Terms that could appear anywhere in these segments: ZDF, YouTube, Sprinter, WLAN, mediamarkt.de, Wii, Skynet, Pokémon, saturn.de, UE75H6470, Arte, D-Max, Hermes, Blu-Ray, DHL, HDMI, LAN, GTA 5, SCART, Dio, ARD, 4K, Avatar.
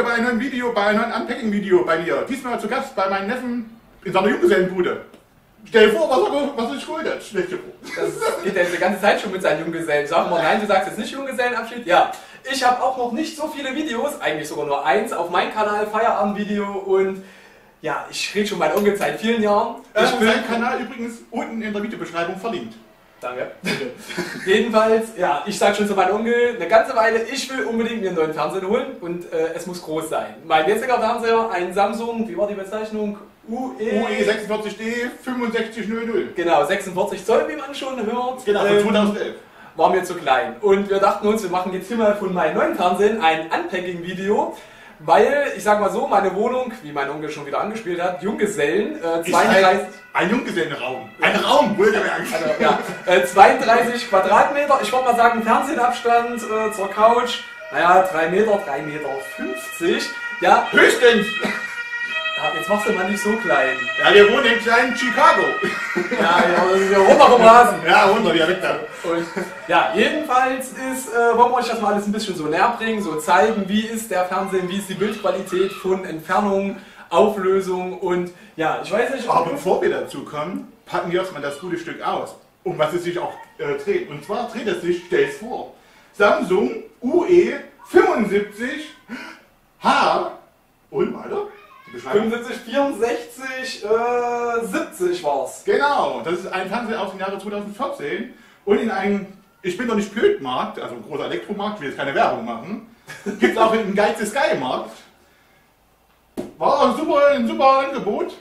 wieder bei einem neuen Video, bei einem neuen Unpacking-Video bei mir. Diesmal zu Gast bei meinem Neffen in seiner Junggesellenbude. Stell dir vor, was ich geholt hat. Stell dir vor. Das geht ja die ganze Zeit schon mit seinen Junggesellen. Sag mal, nein, du sagst jetzt nicht Junggesellenabschied? Ja. Ich habe auch noch nicht so viele Videos, eigentlich sogar nur eins, auf meinem Kanal, Feierabendvideo und... Ja, ich rede schon mein Onkel seit vielen Jahren. Ich will seinen Kanal übrigens unten in der Videobeschreibung verlinkt. Danke. Jedenfalls, ja, ich sage schon zu meinem Onkel eine ganze Weile, ich will unbedingt mir einen neuen Fernseher holen und es muss groß sein. Mein jetziger Fernseher, ein Samsung, wie war die Bezeichnung? UE 46D 6500. Genau, 46 Zoll, wie man schon hört. Genau, von 2011. War mir zu klein. Und wir dachten uns, wir machen jetzt hier mal von meinem neuen Fernsehen ein Unpacking-Video. Weil, ich sag mal so, meine Wohnung, wie mein Onkel schon wieder angespielt hat, Junggesellen, 32... Ein Junggesellenraum. Ein Raum, wurde mir angespielt. Ja, 32 Quadratmeter, ich wollte mal sagen, Fernsehabstand zur Couch, naja, 3 Meter, 3,50 Meter. Ja, höchstens! Ja, jetzt machst du mal nicht so klein. Ja, wir wohnen in kleinen Chicago. Ja, das ist ja runter vom Rasen. Ja, runter, ja, weg da. Und, ja, jedenfalls ist, wollen wir euch das mal alles ein bisschen so näher bringen, so zeigen, wie ist der Fernsehen, wie ist die Bildqualität von Entfernung, Auflösung und ja, ich weiß nicht... Aber bevor wir dazu kommen, packen wir erstmal das gute Stück aus, um was es sich auch dreht. Und zwar dreht es sich, stell es vor, Samsung UE 75H und weiter... 75, 64, 70 war's. Genau, das ist ein Fernseher aus dem Jahre 2014 und in einem, ich bin doch nicht blöd, Markt, also ein großer Elektromarkt, ich will jetzt keine Werbung machen, gibt es auch einen Geiz Sky Markt. War ein super Angebot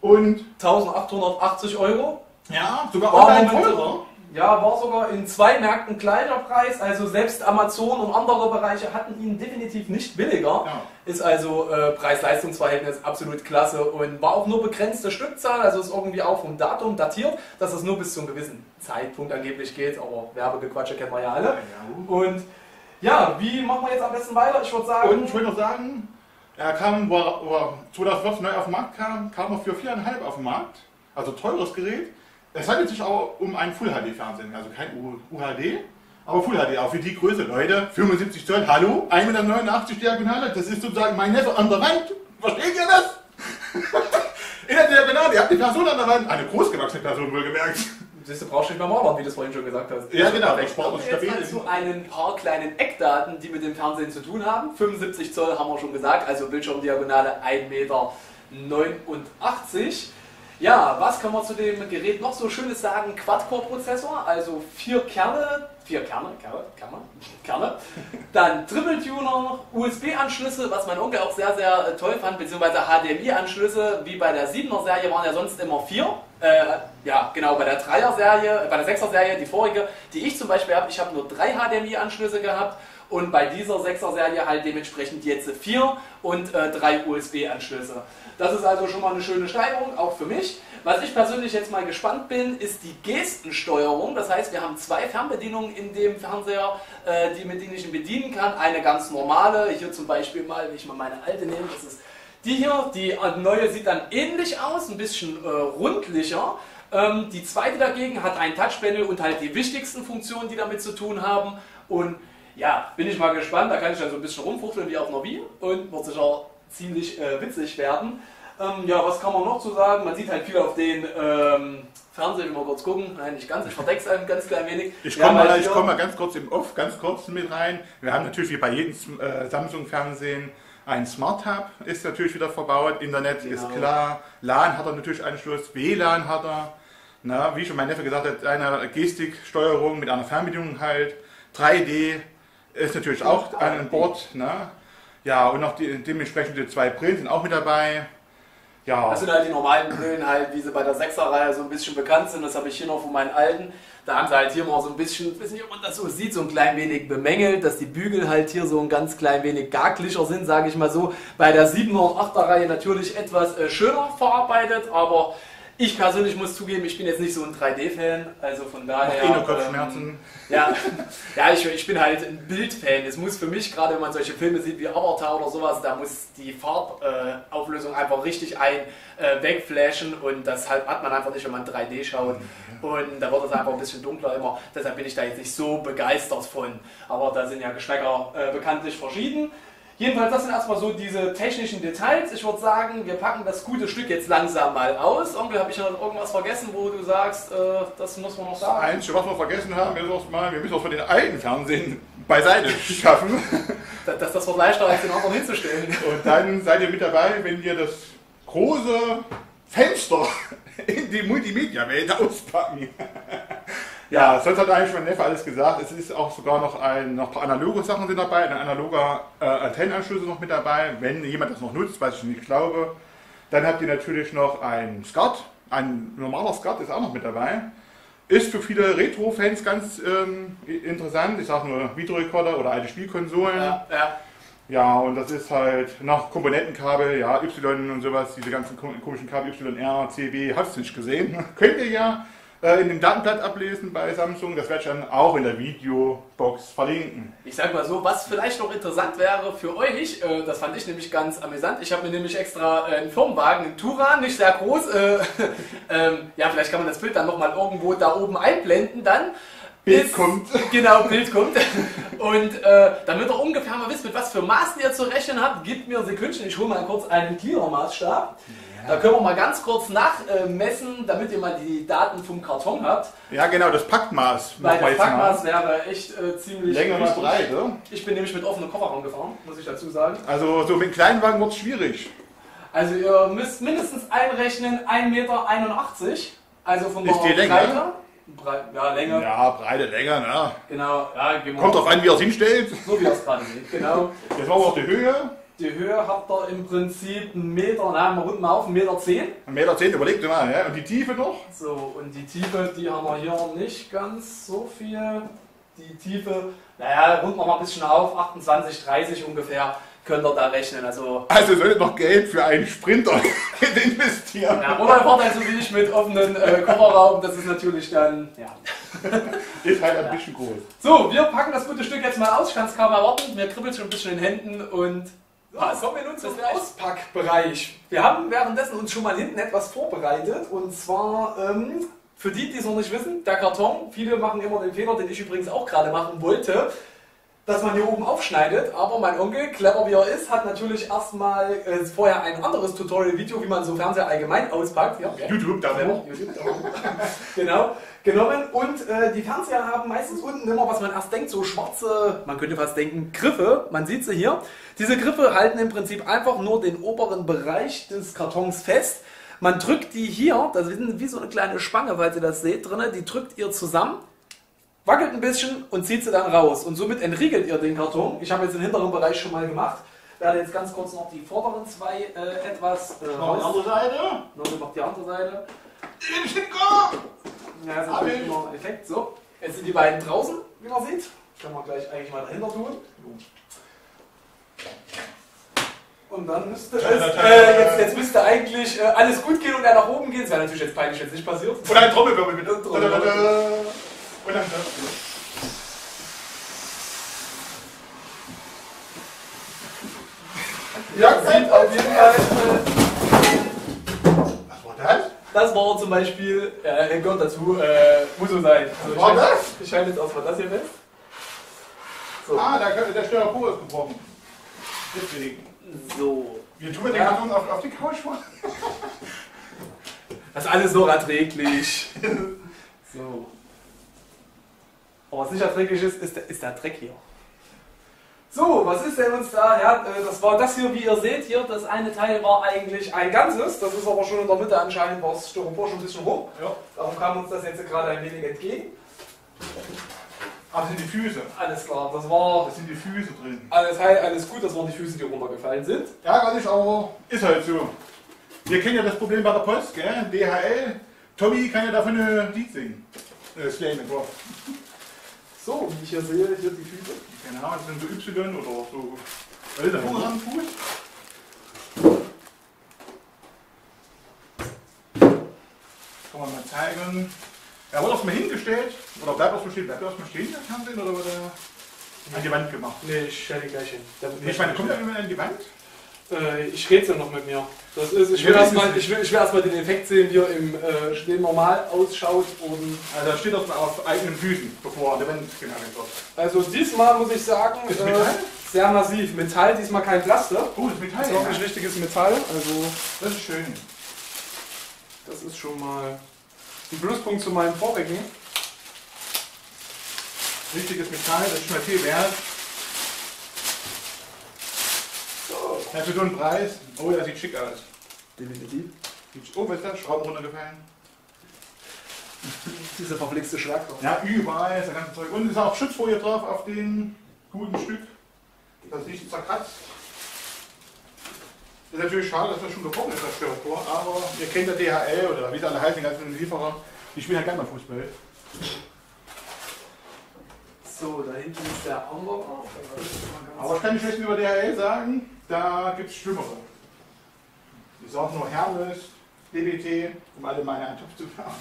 und 1880 €. Ja, sogar online teurer. Ja, war sogar in zwei Märkten gleicher Preis, also selbst Amazon und andere Bereiche hatten ihn definitiv nicht billiger. Ja. Ist also Preis-Leistungs-Verhältnis absolut klasse und war auch nur begrenzte Stückzahl, also ist irgendwie auch vom Datum datiert, dass es nur bis zu einem gewissen Zeitpunkt angeblich geht, aber Werbegequatsche kennen wir ja alle. Ja, ja. Und ja, wie machen wir jetzt am besten weiter? Ich würde sagen... Und ich will noch sagen, er kam, wo er 2014 neu auf den Markt kam, kam er für 4,5 auf den Markt, also teures Gerät. Es handelt sich auch um einen Full-HD-Fernsehen, also kein UHD, aber Full-HD, auch für die Größe, Leute. 75 Zoll, hallo, 1,89 Meter Diagonale, das ist sozusagen mein Neffe an der Wand. Versteht ihr das? In der Diagonale, ihr habt eine Person an der Wand, eine großgewachsene Person wohlgemerkt. Du brauchst nicht mehr Mauern, wie du es vorhin schon gesagt hast. Ja, genau, das braucht uns stabil. Jetzt dazu ein paar kleinen Eckdaten, die mit dem Fernsehen zu tun haben. 75 Zoll haben wir schon gesagt, also Bildschirmdiagonale 1,89 Meter. Ja, was kann man zu dem Gerät noch so Schönes sagen? Quad-Core-Prozessor, also vier Kerne, dann Triple-Tuner, USB-Anschlüsse, was mein Onkel auch sehr, sehr toll fand, beziehungsweise HDMI-Anschlüsse, wie bei der 7er-Serie waren ja sonst immer 4. Ja, genau, bei der 3er-Serie, bei der 6er-Serie, die vorige, die ich zum Beispiel habe, ich habe nur 3 HDMI-Anschlüsse gehabt. Und bei dieser 6er-Serie halt dementsprechend jetzt 4 und 3 USB-Anschlüsse. Das ist also schon mal eine schöne Steigerung, auch für mich. Was ich persönlich jetzt mal gespannt bin, ist die Gestensteuerung. Das heißt, wir haben 2 Fernbedienungen in dem Fernseher, mit denen ich ihn bedienen kann. Eine ganz normale, hier zum Beispiel mal, wenn ich mal meine alte nehme, das ist die hier. Die neue sieht dann ähnlich aus, ein bisschen rundlicher. Die zweite dagegen hat ein Touchpanel und halt die wichtigsten Funktionen, die damit zu tun haben. Und ja, bin ich mal gespannt, da kann ich dann so ein bisschen rumfuchteln wie auf einer Wii und wird sicher ziemlich witzig werden. Ja, was kann man noch zu sagen? Man sieht halt viel auf den Fernseher, wenn wir kurz gucken. Nein, nicht ganz, ich verdeck's ein ganz klein wenig. Ich komme mal, halt komm mal ganz kurz im Off, ganz kurz mit rein. Wir haben natürlich wie bei jedem Samsung-Fernsehen ein Smart Hub, ist natürlich wieder verbaut, Internet genau. Ist klar, LAN hat er natürlich Anschluss, WLAN hat er. Na, wie schon mein Neffe gesagt hat, eine Gestiksteuerung mit einer Fernbedienung halt, 3D. Ist natürlich auch an Bord, ne? Ja, und noch die dementsprechende 2 Brillen sind auch mit dabei. Ja. Das sind halt die normalen Brillen, halt, wie sie bei der 6er-Reihe so ein bisschen bekannt sind. Das habe ich hier noch von meinen alten. Da haben sie halt hier mal so ein bisschen, ich weiß nicht, ob man das so sieht, so ein klein wenig bemängelt, dass die Bügel halt hier so ein ganz klein wenig gaglicher sind, sage ich mal so. Bei der 7er- und 8er-Reihe natürlich etwas schöner verarbeitet, aber ich persönlich muss zugeben, ich bin jetzt nicht so ein 3D-Fan, also von daher... Noch Kopfschmerzen. Ja, ja ich bin halt ein Bild-Fan. Es muss für mich, gerade wenn man solche Filme sieht wie Avatar oder sowas, da muss die Farbauflösung einfach richtig wegflashen und das halt hat man einfach nicht, wenn man 3D schaut. Und da wird es einfach ein bisschen dunkler immer, deshalb bin ich da jetzt nicht so begeistert von. Aber da sind ja Geschmäcker bekanntlich verschieden. Jedenfalls, das sind erstmal so diese technischen Details. Ich würde sagen, wir packen das gute Stück jetzt langsam mal aus. Onkel, habe ich noch irgendwas vergessen, wo du sagst, das muss man noch sagen? Das Einzige, was wir vergessen haben, ist erstmal, wir müssen uns von den alten Fernsehen beiseite schaffen. Das wird leichter, als den anderen hinzustellen. Und dann seid ihr mit dabei, wenn wir das große Fenster in die Multimedia-Welt auspacken. Ja, sonst hat eigentlich mein Neffe alles gesagt. Es ist auch sogar noch ein paar analoge Sachen sind dabei, ein analoger Antennenanschlüsse noch mit dabei, wenn jemand das noch nutzt, was ich nicht glaube. Dann habt ihr natürlich noch einen SCART, ein normaler SCART ist auch noch mit dabei. Ist für viele Retro-Fans ganz interessant, ich sage nur Videorekorder oder alte Spielkonsolen. Ja, ja. Ja, und das ist halt nach Komponentenkabel, ja, Y und sowas, diese ganzen komischen Kabel, YR, CB, hast du nicht gesehen, könnt ihr ja in dem Datenblatt ablesen bei Samsung, das werde ich dann auch in der Videobox verlinken. Ich sage mal so, was vielleicht noch interessant wäre für euch, das fand ich nämlich ganz amüsant, ich habe mir nämlich extra einen Firmenwagen, einen Touran, nicht sehr groß, ja, vielleicht kann man das Bild dann nochmal irgendwo da oben einblenden dann. Bild kommt. Genau, Bild kommt. Und damit ihr ungefähr mal wisst, mit was für Maßen ihr zu rechnen habt, gebt mir Sekündchen, ich hole mal kurz einen Cleaner-Maßstab. Da können wir mal ganz kurz nachmessen, damit ihr mal die Daten vom Karton habt. Ja genau, das Packmaß. Weil das Packmaß wäre echt ziemlich länger und breit. Ich bin nämlich mit offenem Kofferraum gefahren, muss ich dazu sagen. Also so mit Kleinwagen wird es schwierig. Also ihr müsst mindestens einrechnen 1,81 Meter. Also von der Breite. Ja, Länge. Ja, Breite, Länge, ne? Genau. Ja, kommt drauf an, wie ihr es hinstellt. So wie ihr es gerade seht, genau. Jetzt machen wir auch die Höhe. Die Höhe habt ihr im Prinzip 1 Meter, na, wir runden mal auf, 1,10 Meter. 1,10 Meter, überlegt mal, ja? Und die Tiefe noch? So, und die Tiefe, die haben wir hier nicht ganz so viel. Die Tiefe, naja, runden wir mal ein bisschen auf, 28, 30 ungefähr, könnt ihr da rechnen. Also solltet noch Geld für einen Sprinter investieren. Ja, oder ihr fahrt also wie ich mit offenen Kofferraum, das ist natürlich dann, ja. Ist halt ein bisschen groß. So, wir packen das gute Stück jetzt mal aus, ich kann es kaum erwarten, mir kribbelt schon ein bisschen in den Händen und... Ja, kommen wir nun zum Auspackbereich. Wir haben währenddessen uns schon mal hinten etwas vorbereitet und zwar, für die, die es noch nicht wissen, der Karton, viele machen immer den Fehler, den ich übrigens auch gerade machen wollte, dass man hier oben aufschneidet, aber mein Onkel, clever wie er ist, hat natürlich erstmal vorher ein anderes Tutorial-Video, wie man so Fernseher allgemein auspackt. Ja, okay. YouTube dafür. YouTube genau, genommen und die Fernseher haben meistens unten immer, was man erst denkt, so schwarze, man könnte fast denken, Griffe, man sieht sie hier. Diese Griffe halten im Prinzip einfach nur den oberen Bereich des Kartons fest. Man drückt die hier, das sind wie so eine kleine Spange, falls ihr das seht, drinne, die drückt ihr zusammen. Wackelt ein bisschen und zieht sie dann raus und somit entriegelt ihr den Karton. Ich habe jetzt den hinteren Bereich schon mal gemacht. Werde jetzt ganz kurz noch die vorderen zwei etwas noch die andere Seite. Noch die andere Seite. Ja, das ist natürlich immer ein Effekt. So, jetzt sind die beiden draußen, wie man sieht. Können wir gleich eigentlich mal dahinter tun. Und dann müsste es, jetzt müsste eigentlich alles gut gehen und er nach oben gehen. Das wäre natürlich jetzt peinlich, wenn es nicht passiert. Und ein Trommelwirbel mit uns. Und dann das. Ja, sieht auf jeden Fall. Was war das? Das war zum Beispiel, gehört dazu, muss so sein. Also, was war das? Ich schalte jetzt erstmal das hier fest. So. Ah, der Steuerpo ist gebrochen. Deswegen. So. Wir tun den Karton auf die Couch vor. Das ist alles so erträglich. So. Aber was nicht erträglich ist, ist der Dreck hier. So, was ist denn uns da? Ja, das war das hier, wie ihr seht hier. Das eine Teil war eigentlich ein ganzes. Das ist aber schon in der Mitte anscheinend, war das Styropor schon ein bisschen hoch. Ja. Darum kam uns das jetzt gerade ein wenig entgegen. Ach, das sind die Füße. Alles klar, das war... Das sind die Füße drin. Alles gut, das waren die Füße, die runtergefallen sind. Ja, gar nicht, aber ist halt so. Wir kennen ja das Problem bei der Post, gell? DHL. Tommy kann ja davon ein Lied singen. Slammen, boah. So, wie ich hier sehe, hier die Füße. Keine Ahnung, das sind so Y oder so. Was ist das? Vorne am Fuß. Kann man mal zeigen. Er wurde erstmal hingestellt. Oder bleibt erstmal stehen? Bleibt erstmal stehen, das Fernsehen? Oder wird er an die Wand gemacht? Nee, ich stelle ihn gleich hin. Ich meine, kommt er immer an die Wand? Ich rede ja noch mit mir. Das ist, ich will erstmal den Effekt sehen, wie er im Stehen normal ausschaut. Und also steht das auf eigenen Füßen, bevor der Wand genagelt wird. Also diesmal muss ich sagen, sehr massiv. Metall, diesmal kein Pflaster. Oh, das ist Metall. Das ist wirklich richtiges Metall. Also, das ist schön. Das ist schon mal ein Pluspunkt zu meinem Vorbecken. Richtiges Metall, das ist schon mal viel wert. Ja, für so einen Preis. Oh, das sieht schick aus. Definitiv. Oh, was ist das? Schrauben runtergefallen. Diese verflixte Schlagkraft. Ja, überall ist das ganze Zeug. Und ist auch Schutzfolie drauf auf den guten Stück. Das nicht zerkratzt. Ist natürlich schade, dass das schon gebrochen ist, das Styropor. Aber ihr kennt ja DHL oder wie sie alle heißen, die ganzen Lieferer. Die spielen halt gerne mal Fußball. So, da hinten ist der Hamburger. Aber ich kann nicht schlecht über DHL sagen, da gibt es Schlimmere. Ich sage nur Hermes, DBT, um alle meine einen Topf zu fahren.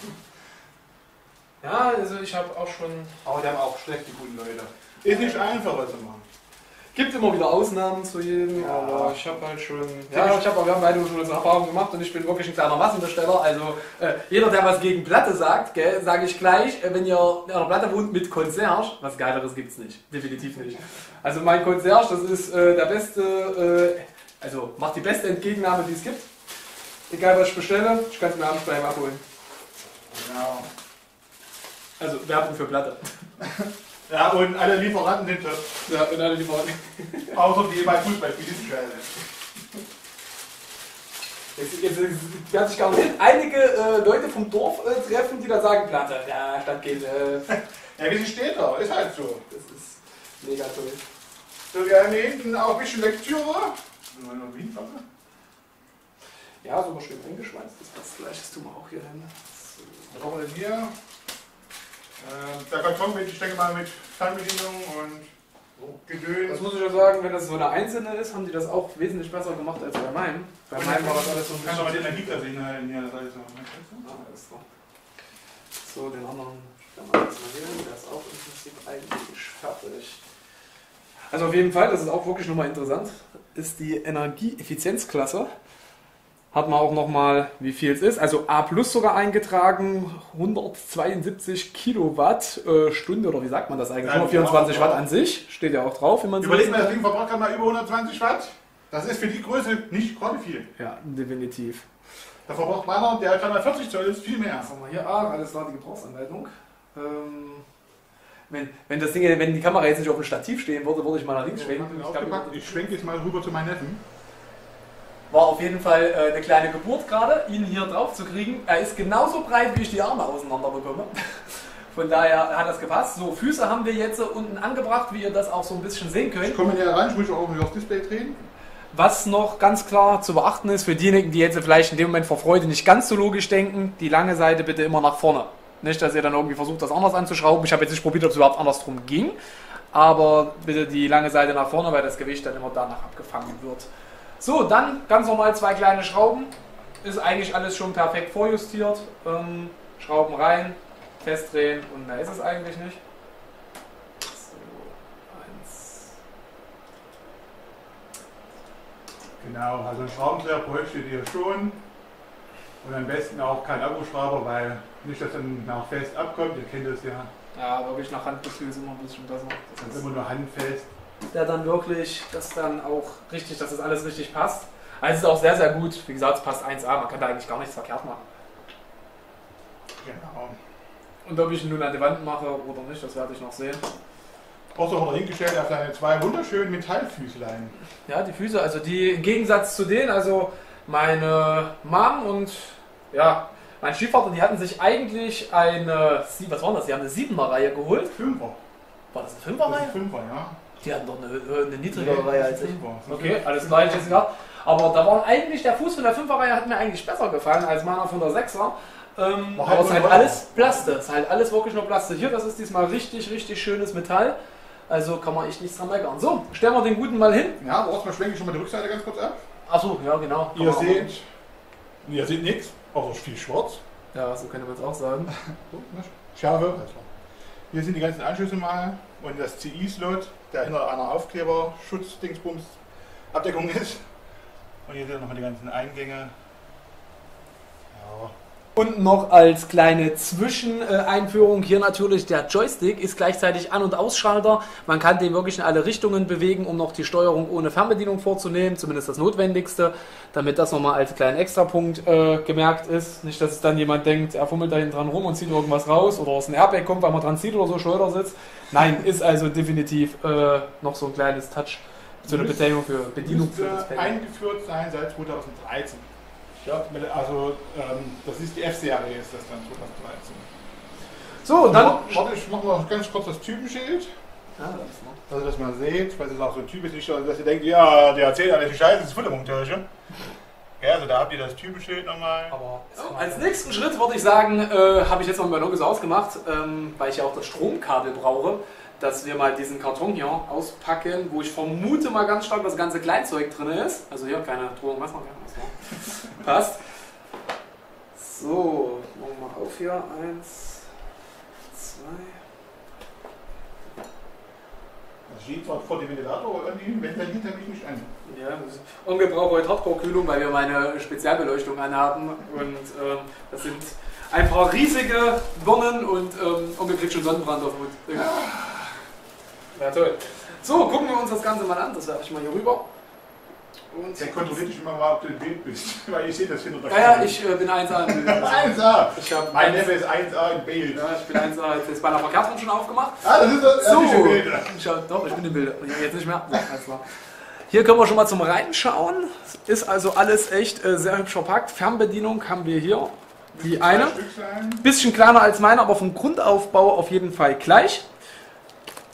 Ja, also ich habe auch schon... Aber die haben auch schlechte guten Leute. Ist nicht einfacher zu machen. Gibt immer wieder Ausnahmen zu jedem, ja, aber ich habe halt schon... Ja, wir haben beide schon unsere Erfahrungen gemacht und ich bin wirklich ein kleiner Massenbesteller. Also jeder, der was gegen Platte sagt, sage ich gleich, wenn ihr in einer Platte wohnt mit Concierge, was Geileres gibt's nicht. Definitiv nicht. Also mein Concierge, das ist der beste... also macht die beste Entgegennahme, die es gibt. Egal was ich bestelle, ich kann es mir abends bei ihm abholen. Genau. Also Werbung für Platte. Ja, und alle Lieferanten sind top. Ja, und alle Lieferanten. Außer die bei Fußball für diese Scheiße. Jetzt werde ich gar nicht hin. Einige Leute vom Dorf treffen, die da sagen, Platte, ja, Stadtgeld. Ja, wie sie steht da, ist halt so. Das ist mega toll. So, wir haben hier hinten auch ein bisschen Lektüre. Ja, so mal schön eingeschweißt. Das passt gleich, das tun wir auch hier hin. So. Was brauchen wir denn hier? Der Karton mit, ich denke mal, mit Fernbedienung und Gedöns. Das muss ich ja sagen, wenn das so eine einzelne ist, haben die das auch wesentlich besser gemacht als bei meinem. Bei meinem war das alles so ein bisschen... Kannst du aber den Energieklasse hinhalten hier, das heißt so. So, den anderen kann man jetzt mal wählen. Der ist auch im Prinzip eigentlich fertig. Also auf jeden Fall, das ist auch wirklich nochmal interessant, ist die Energieeffizienzklasse. Hat man auch nochmal, wie viel es ist. Also A+ sogar eingetragen, 172 Kilowattstunde oder wie sagt man das eigentlich? Nur 24 Watt an sich, steht ja auch drauf, wie man sieht. Überleg mal, das Ding verbraucht gerade mal über 120 Watt. Das ist für die Größe nicht gerade viel. Ja, definitiv. Da verbraucht meiner, der hat mal 40 Zoll, ist viel mehr. Jetzt haben wir hier A, alles klar, die Gebrauchsanleitung. Wenn die Kamera jetzt nicht auf dem Stativ stehen würde, würde ich mal nach links schwenken. Ich schwenke jetzt mal rüber zu meinen Neffen. War auf jeden Fall eine kleine Geburt gerade, ihn hier drauf zu kriegen. Er ist genauso breit, wie ich die Arme auseinander bekomme. Von daher hat das gepasst. So, Füße haben wir jetzt unten angebracht, wie ihr das auch so ein bisschen sehen könnt. Ich komme näher rein, ich muss auch auf das Display drehen. Was noch ganz klar zu beachten ist, für diejenigen, die jetzt vielleicht in dem Moment vor Freude nicht ganz so logisch denken, die lange Seite bitte immer nach vorne. Nicht, dass ihr dann irgendwie versucht, das anders anzuschrauben. Ich habe jetzt nicht probiert, ob es überhaupt andersrum ging. Aber bitte die lange Seite nach vorne, weil das Gewicht dann immer danach abgefangen wird. So, dann ganz normal zwei kleine Schrauben. Ist eigentlich alles schon perfekt vorjustiert. Schrauben rein, festdrehen und mehr ist es eigentlich nicht. So, eins. Genau, also Schraubenzieher bräuchte ihr schon. Und am besten auch kein Akkuschrauber, weil nicht, dass dann nach fest abkommt, ihr kennt das ja. Ja, aber wirklich nach Handgefühl ist immer ein bisschen besser. Das ist immer nur handfest. Der dann wirklich, dass das alles richtig passt. Also es ist auch sehr, sehr gut. Wie gesagt, es passt 1A, man kann da eigentlich gar nichts verkehrt machen. Genau. Und ob ich ihn nun an die Wand mache oder nicht, das werde ich noch sehen. Brauchst du auch noch hingestellt auf deine zwei wunderschönen Metallfüßlein. Ja, die Füße, also die im Gegensatz zu denen, also meine Mom und ja, mein Stiefvater, die hatten sich eigentlich eine, was war das? Die haben eine 7er-Reihe geholt. 5er. War das eine 5er-Reihe? Das ist 5er, ja. Die hatten doch eine niedrigere Reihe als ich. Okay, alles klar, ich gesagt. Aber da war eigentlich der Fuß von der 5er-Reihe hat mir eigentlich besser gefallen als meiner von der 6er. Aber es ist halt alles Plaste. Es ist halt alles wirklich nur Plaste. Hier, das ist diesmal richtig, richtig schönes Metall. Also kann man echt nichts dran meckern. So, stellen wir den guten mal hin. Ja, erstmal schwenke ich schon mal die Rückseite ganz kurz ab. Achso, ja genau. Ihr seht nichts, außer viel schwarz. Ja, so könnte man es auch sagen. Schärfe. Hier sind die ganzen Anschlüsse mal und das CI-Slot, der hinter einer Aufkleber-Schutz-Dingsbums-Abdeckung ist. Und hier sind nochmal die ganzen Eingänge. Ja, Und noch als kleine Zwischeneinführung hier natürlich der Joystick ist gleichzeitig An- und Ausschalter. Man kann den wirklich in alle Richtungen bewegen, um noch die Steuerung ohne Fernbedienung vorzunehmen, zumindest das Notwendigste, damit das nochmal als kleinen Extrapunkt gemerkt ist. Nicht, dass dann jemand denkt, er fummelt da hinten dran rum und zieht irgendwas raus oder aus dem Airbag kommt, weil man dran zieht oder so, Schleudersitz. Nein, ist also definitiv noch so ein kleines Touch, so eine Betätigung für Bedienung. Müsste für das Pad eingeführt sein seit 2013. Ja, also das ist die F-Serie, ist das dann 2013. So, dann... Warte, ich mache noch ganz kurz das Typenschild. Ja, das dass ihr das mal seht, weil es ist auch so typisch, dass ihr denkt, ja, der erzählt alles Scheiße, das ist Futterpunktäusche. Ja, also da habt ihr das Typenschild nochmal. Aber so, als nächsten Schritt würde ich sagen, habe ich jetzt noch mein Logos ausgemacht, weil ich ja auch das Stromkabel brauche, dass wir mal diesen Karton hier auspacken, wo ich vermute mal ganz stark das ganze Kleinzeug drin ist. Also hier, keine Drohung, was noch gerne. Passt. So, machen wir mal auf hier. 1, 2. Das steht zwar vor dem Ventilator, aber irgendwie, wenn der hinter mich nicht an. Ja, und wir brauchen heute Hardcore-Kühlung, weil wir meine Spezialbeleuchtung anhaben. Und das sind ein paar riesige Birnen und wir kriegen schon Sonnenbrand auf den Mund. Ja, toll. So, gucken wir uns das Ganze mal an. Das werfe ich mal hier rüber. Und ja, kontrolliere dich immer mal, ob du im Bild bist. Weil ich sehe das hinter der Kamera. Ja, ich bin 1A im Bild. 1A! Mein Neffe ist 1A im Bild. Ja, ich bin 1A. Jetzt ist bei der Verkehrtung schon aufgemacht. Ah, das ist das. So, doch, ich bin im Bild. Jetzt nicht mehr. So, hier können wir schon mal zum Reinschauen. Ist also alles echt sehr hübsch verpackt. Fernbedienung haben wir hier. Die eine. Bisschen kleiner als meine, aber vom Grundaufbau auf jeden Fall gleich.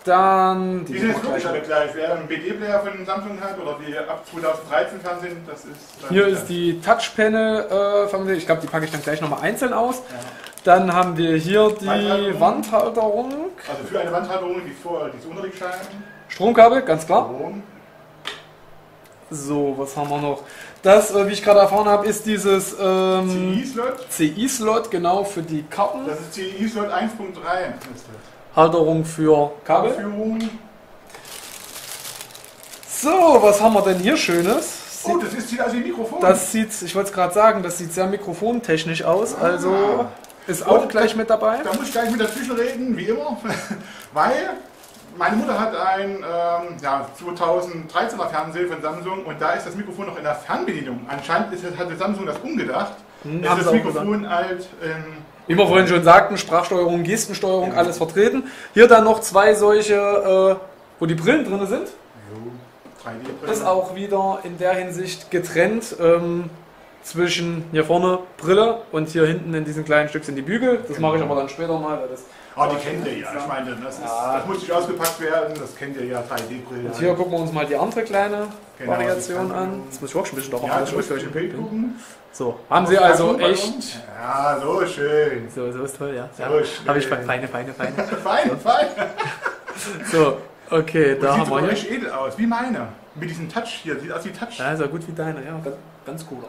Dann die sind wirklich alle gleich. Wer einen BD-Player von Samsung hat oder die ab 2013 Fernsehen, das ist... Hier ist die Touchpanel Fernsehen. Ich glaube, die packe ich dann gleich nochmal einzeln aus. Ja. Dann haben wir hier die Wandhalterung. Also für eine Wandhalterung, die zu unterricht scheint. Stromkabel, ganz klar. Strom. So, was haben wir noch? Das, wie ich gerade erfahren habe, ist dieses CI-Slot. CI-Slot, genau, für die Karten. Das ist CI-Slot 1.3. Halterung für Kabel. So, was haben wir denn hier Schönes? Oh, das sieht aus wie Mikrofon. Das sieht, ich wollte es gerade sagen, das sieht sehr mikrofontechnisch aus, also ist auch gleich mit dabei. Da muss ich gleich mit dazwischen reden, wie immer, weil meine Mutter hat ein 2013er Fernseher von Samsung und da ist das Mikrofon noch in der Fernbedienung. Anscheinend hatte Samsung das umgedacht, dass das Mikrofon halt... Wie wir vorhin schon sagten, Sprachsteuerung, Gestensteuerung, ja, alles vertreten. Hier dann noch zwei solche, wo die Brillen drin sind. Ja, 3D-Brillen. Ist auch wieder in der Hinsicht getrennt zwischen hier vorne Brille und hier hinten in diesem kleinen Stück sind die Bügel. Das mache ich aber dann später mal. Weil das die kennt ihr ja. Ich meine, das muss nicht ausgepackt werden. Das kennt ihr ja, 3D-Brille. Und hier gucken wir uns mal die andere kleine Variation an. Jetzt muss ich auch schon ein bisschen darauf anschauen. So, haben Sie also echt... Ja, so schön. So ist toll, ja. So schön. Habe ich feine. Fein. So, okay, und da haben wir hier... Sieht edel aus, wie meine. Mit diesem Touch hier, sieht aus wie Touch. Ja, so gut wie deine, ja, ganz cooler.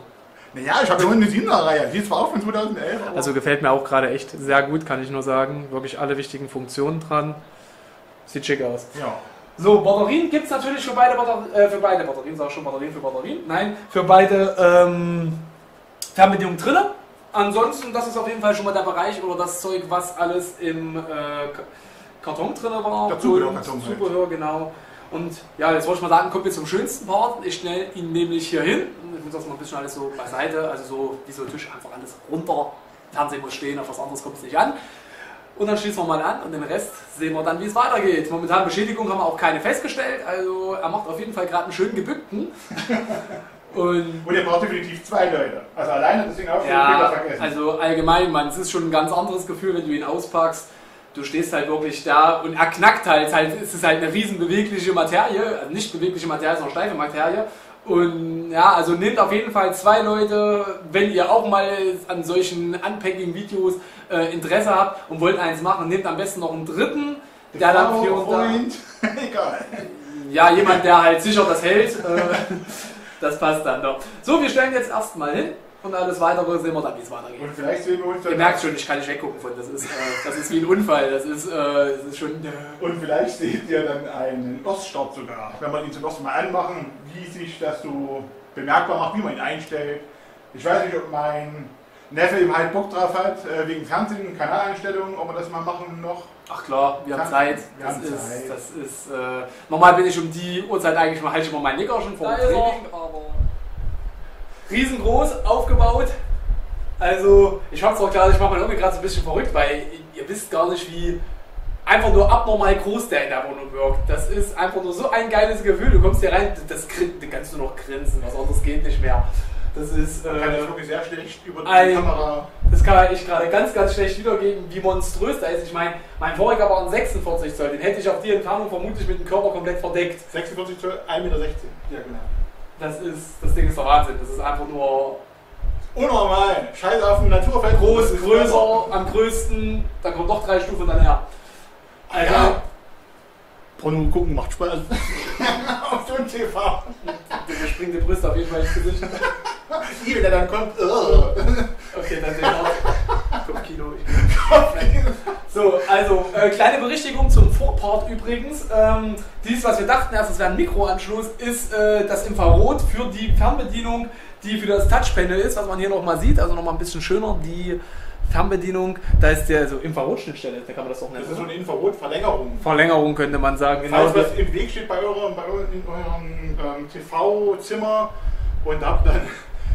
Naja, ich habe ja unten eine 7er-Reihe, die ist zwar auch von 2011, aber... Also gefällt mir auch gerade echt sehr gut, kann ich nur sagen. Wirklich alle wichtigen Funktionen dran. Sieht schick aus. Ja. So, Batterien gibt es natürlich für beide Batterien, für beide, Fernbedienung drin. Ansonsten, das ist auf jeden Fall schon mal der Bereich oder das Zeug, was alles im Karton drin war. Zubehör, genau. Und ja, jetzt wollte ich mal sagen, kommt jetzt zum schönsten Part. Ich stelle ihn nämlich hier hin. Ich muss das mal ein bisschen alles so beiseite, also so wie so ein Tisch, einfach alles runter. Fernsehen muss stehen, auf was anderes kommt es nicht an. Und dann schließen wir mal an und den Rest sehen wir dann, wie es weitergeht. Momentan Beschädigung haben wir auch keine festgestellt, also er macht auf jeden Fall gerade einen schönen gebückten. Und ihr braucht definitiv zwei Leute. Also alleine, deswegen auch schon wieder vergessen. Also allgemein, man, es ist schon ein ganz anderes Gefühl, wenn du ihn auspackst. Du stehst halt wirklich da und er knackt halt. Es ist halt eine riesen bewegliche Materie. Also nicht bewegliche Materie, sondern steife Materie. Und ja, also nehmt auf jeden Fall zwei Leute, wenn ihr auch mal an solchen Unpacking-Videos Interesse habt und wollt eins machen. Nehmt am besten noch einen dritten, der dann hier und da... Egal. Ja, jemand, der halt sicher das hält. Das passt dann doch. So, wir stellen jetzt erstmal hin und alles weitere sehen wir dann, wie es weitergeht. Und vielleicht sehen wir uns dann... Ihr merkt schon, ich kann nicht weggucken von, das ist wie ein Unfall, das ist schon... Und vielleicht seht ihr dann einen Oststaub sogar, wenn man ihn zum ersten Mal anmachen, wie sich das so bemerkbar macht, wie man ihn einstellt. Ich weiß nicht, ob mein Neffe eben halt Bock drauf hat, wegen Fernsehen, Kanaleinstellungen, ob wir das mal machen noch. Ach klar, wir haben Zeit. Das ist normal bin ich um die Uhrzeit eigentlich mal, halte ich mal meinen Nicker schon vor dem Training, aber riesengroß, aufgebaut. Also ich hab's auch klar, ich mache meine Lunge gerade so ein bisschen verrückt, weil ihr wisst gar nicht, wie einfach nur abnormal groß der in der Wohnung wirkt. Das ist einfach nur so ein geiles Gefühl. Du kommst hier rein, dann kannst du noch grinsen, was anderes geht nicht mehr. Das ist kann ich wirklich sehr schlecht über die Kamera. Das kann ich gerade ganz, ganz schlecht wiedergeben, wie monströs da ist. Ich meine, mein voriger war ein 46 Zoll, den hätte ich auf die Entfernung vermutlich mit dem Körper komplett verdeckt. 46 Zoll, 1,16 Meter. Ja, genau. Das Ding ist der Wahnsinn. Das ist einfach nur unnormal. Scheiß auf dem Naturfeld. Groß, größer, am größten. Dann kommt noch 3 Stufen dann her. Alter. Ja. Porno gucken macht Spaß. Auf dem TV. Der springt die Brüste auf jeden Fall ins Gesicht. Die, wenn er dann kommt. Okay, dann sehen wir auch. Kopfkino. So, also kleine Berichtigung zum Vorpart übrigens. Dies, was wir dachten erst, es wäre ein Mikroanschluss, ist das Infrarot für die Fernbedienung, die für das Touchpanel ist, was man hier nochmal sieht. Also nochmal ein bisschen schöner, die Fernbedienung, da ist der so Infrarotschnittstelle, da kann man das auch nennen. Das ist so eine Infrarotverlängerung. Verlängerung könnte man sagen. Genau. Falls was im Weg steht bei eurem TV-Zimmer und habt dann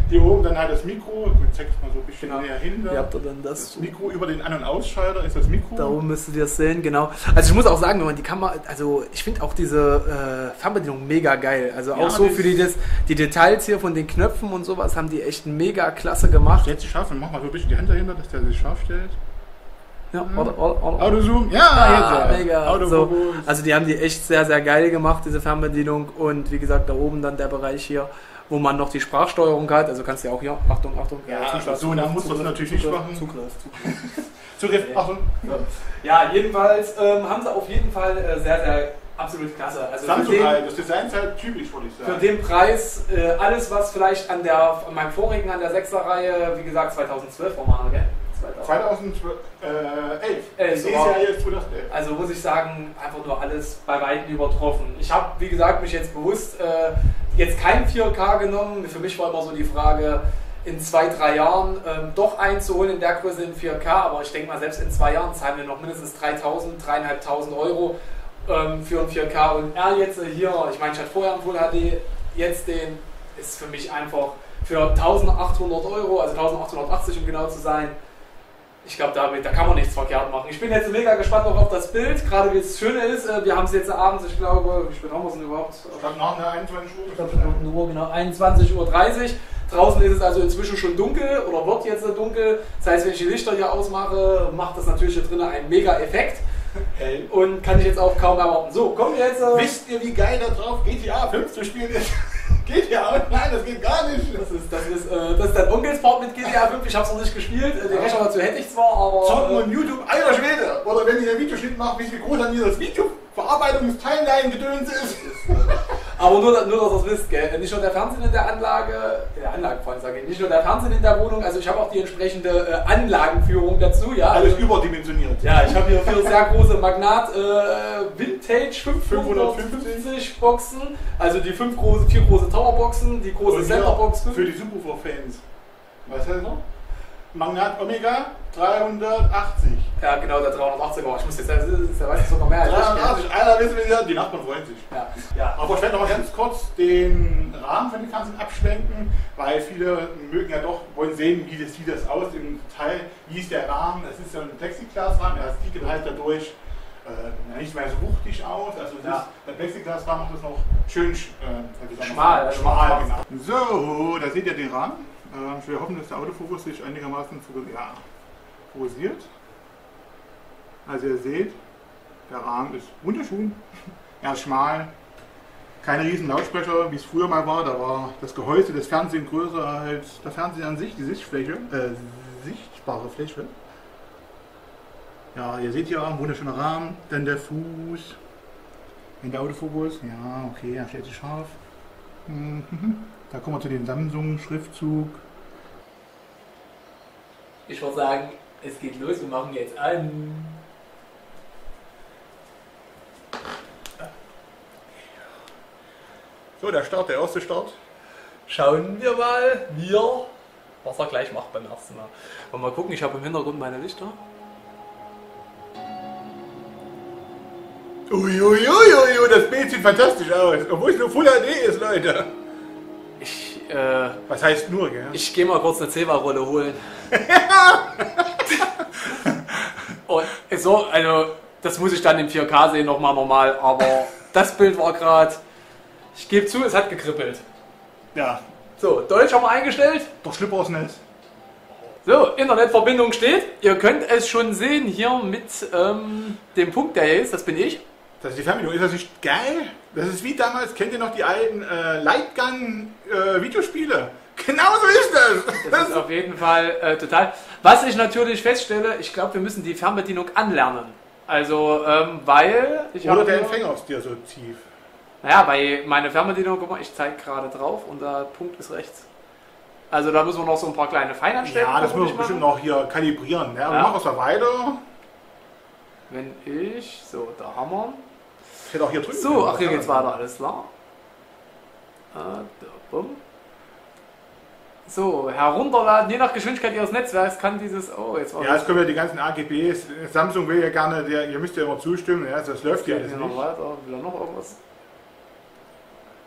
hier oben dann halt das Mikro, ich zeig's mal so ein bisschen näher hin. Da. Habt ihr dann das Mikro über den An- und Ausschalter ist das Mikro. Da oben müsstet ihr das sehen, genau. Also ich muss auch sagen, wenn man die Kamera, also ich finde auch diese Fernbedienung mega geil. Also ja, auch so für die Details hier von den Knöpfen und sowas haben die echt mega klasse gemacht. Jetzt scharf, mach mal so ein bisschen die Hand dahinter, dass der sich scharf stellt. Ja, Autozoom, ja, mega. So. Also die haben die echt sehr, sehr geil gemacht, diese Fernbedienung. Und wie gesagt, da oben dann der Bereich hier, wo man noch die Sprachsteuerung hat, also kannst du ja auch hier, Achtung, ja, so, dann musst du das natürlich nicht machen. Zugriff, Achtung. Ja, jedenfalls haben sie auf jeden Fall sehr, sehr absolut klasse. Also Samsung halt, das Design ist halt typisch, würde ich sagen. Für den Preis, alles was vielleicht an meinem vorigen, an der 6er Reihe, wie gesagt, 2012 war mal, gell? 2011. Also muss ich sagen, einfach nur alles bei Weitem übertroffen. Ich habe, wie gesagt, mich jetzt bewusst jetzt kein 4K genommen. Für mich war immer so die Frage, in 2-3 Jahren doch einzuholen in der Größe in 4K. Aber ich denke mal, selbst in 2 Jahren zahlen wir noch mindestens 3.000, 3.500 Euro für ein 4K. Und er jetzt hier, ich meine, ich hatte vorher einen Full HD, jetzt den, ist für mich einfach für 1.800 Euro, also 1.880 um genau zu sein. Ich glaube, da kann man nichts verkehrt machen. Ich bin jetzt mega gespannt noch auf das Bild, gerade wie es schön ist. Wir haben es jetzt abends, ich glaube, wie spät haben wir es denn überhaupt? Ich glaube, nach 21 Uhr. Ich glaube, genau, 21.30 Uhr. Draußen ist es also inzwischen schon dunkel oder wird jetzt dunkel. Das heißt, wenn ich die Lichter hier ausmache, macht das natürlich hier drinnen einen mega Effekt. Hell. Und kann ich jetzt auch kaum erwarten. So, kommen wir jetzt. Wisst ihr, wie geil da drauf GTA 5 zu spielen ist? Geht ja auch? Nein, das geht gar nicht. Das ist der Onkelsport mit GTA 5. Ich habe es noch nicht gespielt. Den Rechner dazu hätte ich zwar, aber. Zocken und YouTube, alter Schwede! Oder wenn ich einen Videoschnitt mache, wie viel groß an dieses Video-Verarbeitungs-Timeline-Gedöns ist. Aber nur, dass ihr es wisst, gell? Nicht nur der Fernsehen in der Anlage, nicht nur der Fernsehen in der Wohnung, also ich habe auch die entsprechende Anlagenführung dazu, ja. Alles überdimensioniert. Ja, ich habe hier 4 sehr große Magnat Vintage 550 Boxen, also die 4 große Towerboxen, die große Centerbox. Für die Subwoofer-Fans. Was heißt das noch? Magnat Omega 380. Ja, genau, der 380er. Ich muss jetzt der weiß ich sogar mehr. 380, einer wissen wir ja, die Nachbarn freuen sich. Ja. Aber ich werde noch mal ganz kurz den Rahmen von den ganzen abschwenken, weil viele mögen ja doch, wollen sehen, wie das sieht das aus im Detail, wie ist der Rahmen. Es ist ja ein Plexiglasrahmen, er stickelt halt dadurch nicht mehr so wuchtig aus. Also der Plexiglasrahmen macht das noch schön schmal, genau. So, da seht ihr den Rahmen. Ich will hoffen, dass der Autofokus sich einigermaßen fokussiert. Also ihr seht, der Rahmen ist wunderschön, er ist schmal, keine riesen Lautsprecher, wie es früher mal war. Da war das Gehäuse des Fernsehens größer als der Fernseher an sich, die sichtbare Fläche. Ja, ihr seht hier einen wunderschönen Rahmen, dann der Fuß, in der Autofokus, ja okay, er stellt sich scharf. Da kommen wir zu dem Samsung-Schriftzug. Ich würde sagen, es geht los, wir machen jetzt an. So, der erste Start. Schauen wir mal, wir was er gleich macht beim ersten Mal. Und mal gucken, ich habe im Hintergrund meine Lichter. Uiuiuiui, das Bild sieht fantastisch aus, obwohl es nur Full HD ist, Leute. Ich, was heißt nur, gell? Ich gehe mal kurz eine Zebra-Rolle holen. Und so, also, das muss ich dann in 4K sehen, nochmal normal, aber das Bild war gerade, ich gebe zu, es hat gekribbelt. Ja. So, Deutsch haben wir eingestellt. Doch Schlipper aus Netz. So, Internetverbindung steht. Ihr könnt es schon sehen hier mit dem Punkt, der hier ist. Das bin ich. Das ist die Fernbedienung. Ist das nicht geil? Das ist wie damals, kennt ihr noch die alten Lightgun-Videospiele? Genau so ist das. Das ist auf jeden Fall total. Was ich natürlich feststelle, ich glaube, wir müssen die Fernbedienung anlernen. Also, weil... Oder der Empfänger ist dir so tief. Naja, bei meiner Fernbedienung, guck mal, ich zeige gerade drauf und der Punkt ist rechts. Also da müssen wir noch so ein paar kleine Feinanstellungen machen. Ja, das müssen wir bestimmt noch hier kalibrieren. Ne? Ja. Machen wir es mal weiter. Wenn ich... So, da haben wir. Ich hätte auch hier drüben. So, ach, hier geht's weiter, alles klar. So, herunterladen, je nach Geschwindigkeit Ihres Netzwerks kann dieses... Oh, jetzt war ja, jetzt kommen ja die ganzen AGBs. Samsung will ja gerne, ihr müsst ja immer zustimmen, ja, das läuft ja alles nicht. Noch weiter, will noch irgendwas?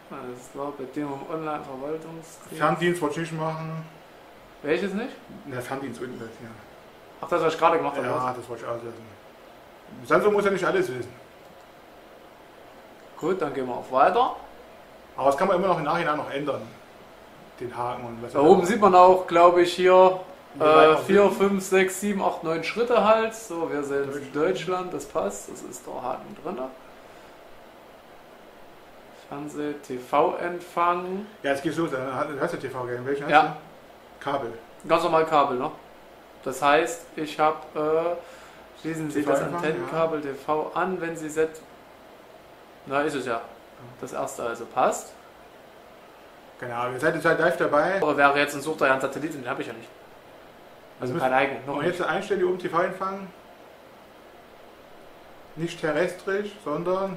Alles klar, Bedingung Online-Verwaltungsdienst. Ferndienst wollte ich nicht machen. Welches nicht? Der Ferndienst unten, ja. Ach, das, was ich gerade gemacht habe? Ja, das wollte ich auslassen. Samsung muss ja nicht alles wissen. Gut, dann gehen wir auf weiter. Aber das kann man immer noch im Nachhinein noch ändern. Den Haken und was. Da oben sieht man auch, glaube ich, hier 4, 5, 6, 7, 8, 9 Schritte halt. So, wir sind in Deutschland, das passt. Das ist der Haken drin. Fernseh, TV-Empfang. Ja, es gibt so, dann hast du TV-Game. Welchen hast du? Kabel. Ganz normal Kabel, ne? Das heißt, ich habe, schließen Sie das Antennenkabel TV an, wenn Sie set... Na, ist es ja. Das erste also passt. Genau, ihr seid jetzt halt live dabei. Aber wäre jetzt ein Suchter ja ein Satellit, den habe ich ja nicht. Also keinen eigenen. Und jetzt einstellen, hier oben TV-Empfang. Nicht terrestrisch, sondern...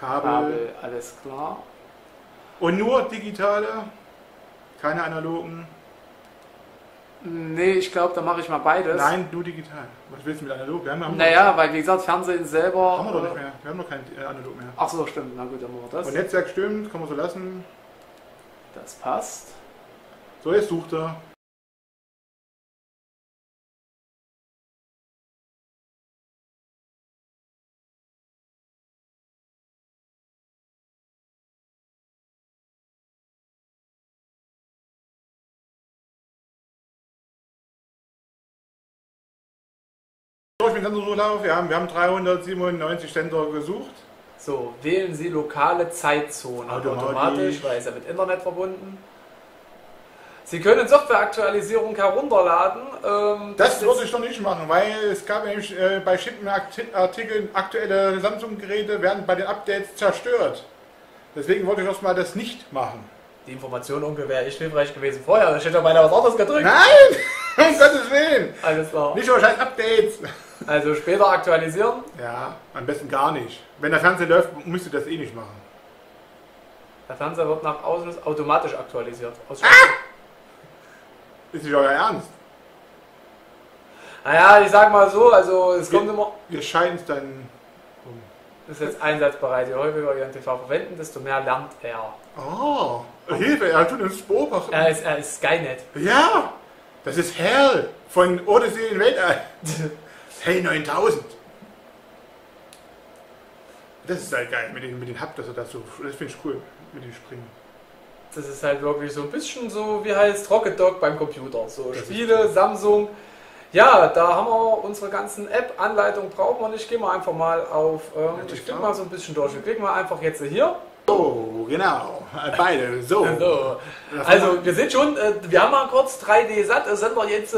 Kabel, alles klar. Und nur digitale, keine analogen? Nee, ich glaube, da mache ich mal beides. Nein, nur digital. Was willst du mit analog? Wir haben naja, weil wie gesagt, Fernsehen selber... Haben wir doch nicht mehr. Wir haben noch kein analog mehr. Ach so, stimmt. Na gut, dann machen wir das. Und Netzwerk stimmt, kann man so lassen. Das passt. So, jetzt sucht er. Ich bin ganz so drauf. Wir haben 397 Sender gesucht. So, wählen Sie lokale Zeitzonen automatisch, weil es ja mit Internet verbunden. Sie können Softwareaktualisierung herunterladen. Das würde ich noch nicht machen, weil es gab nämlich bei Shipment-Artikeln aktuelle Samsung-Geräte werden bei den Updates zerstört. Deswegen wollte ich erstmal das nicht machen. Die Information ungefähr wäre echt hilfreich gewesen vorher. Ich hätte ja beinahe was anderes gedrückt. Nein! Um Gottes Willen! Alles klar. Nicht nur scheiß Updates. Also später aktualisieren? Ja, am besten gar nicht. Wenn der Fernseher läuft, müsst ihr das eh nicht machen. Der Fernseher wird nach Auslös automatisch aktualisiert. Ist nicht euer Ernst? Naja, ich sag mal so, also es kommt immer... Wir scheinen es dann... Ist jetzt einsatzbereit. Je häufiger ihr TV verwenden, desto mehr lernt er. Oh, Hilfe, er tut uns beobachten. Er ist Skynet. Ja, das ist Hell von Odyssey in Weltall. Hell 9000. Das ist halt geil mit den Hub, dass er das so. Das finde ich cool, mit dem Springen. Das ist halt wirklich so ein bisschen so, wie heißt Rocket Dog beim Computer. So das Spiele, cool. Samsung. Ja, da haben wir unsere ganzen App-Anleitungen, brauchen wir nicht. Gehen wir einfach mal auf, ich klicke mal so ein bisschen durch. Wir klicken mal einfach jetzt hier. Oh, genau. Beide, so. Also, wir sehen schon, wir haben mal kurz 3D satt, das haben wir jetzt